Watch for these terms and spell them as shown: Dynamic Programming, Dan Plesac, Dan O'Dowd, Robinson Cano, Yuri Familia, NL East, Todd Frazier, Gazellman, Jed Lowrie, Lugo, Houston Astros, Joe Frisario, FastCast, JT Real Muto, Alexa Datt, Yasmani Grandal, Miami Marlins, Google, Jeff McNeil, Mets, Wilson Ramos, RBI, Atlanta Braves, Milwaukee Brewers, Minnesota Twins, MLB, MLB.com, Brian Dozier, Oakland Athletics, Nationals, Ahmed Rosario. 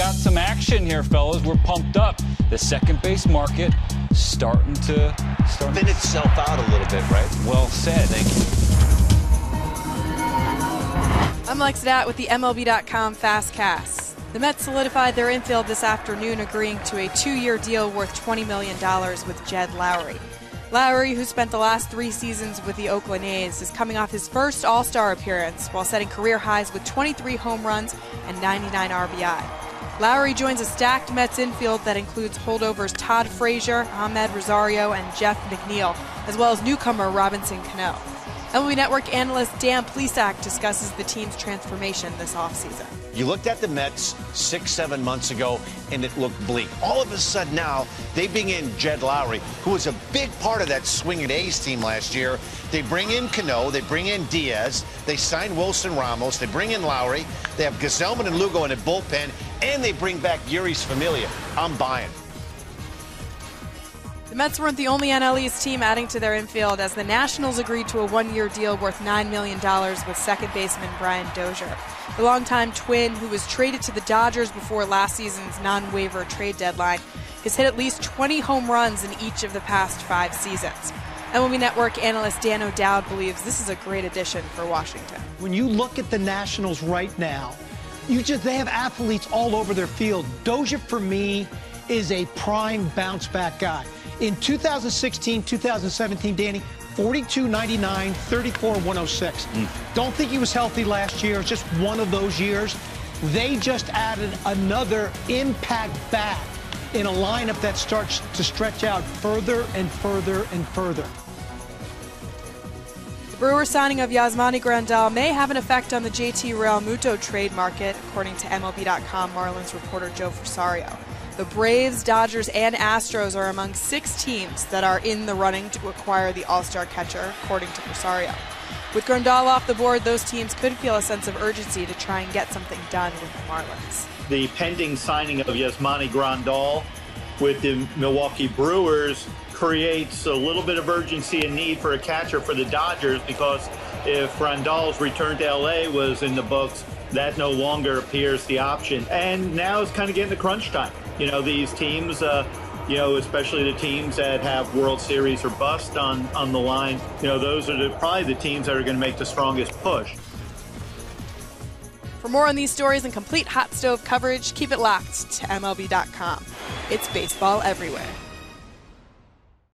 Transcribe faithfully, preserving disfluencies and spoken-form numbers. got some action here, fellas. We're pumped up. The second base market starting to start thin itself out a little bit, right? Well said. Thank you. I'm Alexa Datt with the M L B dot com FastCast. The Mets solidified their infield this afternoon, agreeing to a two-year deal worth twenty million dollars with Jed Lowrie. Lowrie, who spent the last three seasons with the Oakland A's, is coming off his first All-Star appearance while setting career highs with twenty-three home runs and ninety-nine R B I. Lowrie joins a stacked Mets infield that includes holdovers Todd Frazier, Ahmed Rosario, and Jeff McNeil, as well as newcomer Robinson Cano. M L B Network analyst Dan Plesac discusses the team's transformation this offseason. You looked at the Mets six, seven months ago, and it looked bleak. All of a sudden now, they bring in Jed Lowrie, who was a big part of that swinging A's team last year. They bring in Cano. They bring in Diaz. They sign Wilson Ramos. They bring in Lowrie. They have Gazellman and Lugo in a bullpen, and they bring back Yuri's Familia. I'm buying. The Mets weren't the only N L East team adding to their infield, as the Nationals agreed to a one-year deal worth nine million dollars with second baseman Brian Dozier. The longtime Twin, who was traded to the Dodgers before last season's non-waiver trade deadline, has hit at least twenty home runs in each of the past five seasons. M L B Network analyst Dan O'Dowd believes this is a great addition for Washington. When you look at the Nationals right now, you just they have athletes all over their field. Dozier, for me, is a prime bounce-back guy. In two thousand sixteen, two thousand seventeen, Danny, forty-two ninety-nine, thirty-four one oh six. Mm. Don't think he was healthy last year. It's just one of those years. They just added another impact bat in a lineup that starts to stretch out further and further and further. The Brewers' signing of Yasmani Grandal may have an effect on the J T Real Muto trade market, according to M L B dot com Marlins reporter Joe Frisario. The Braves, Dodgers, and Astros are among six teams that are in the running to acquire the All-Star catcher, according to Rosario. With Grandal off the board, those teams could feel a sense of urgency to try and get something done with the Marlins. The pending signing of Yasmani Grandal with the Milwaukee Brewers creates a little bit of urgency and need for a catcher for the Dodgers, because if Grandal's return to L A was in the books, that no longer appears the option. And now it's kind of getting the crunch time. You know, these teams, uh, you know, especially the teams that have World Series or bust on, on the line, you know, those are the, probably the teams that are going to make the strongest push. For more on these stories and complete hot stove coverage, keep it locked to M L B dot com. It's baseball everywhere.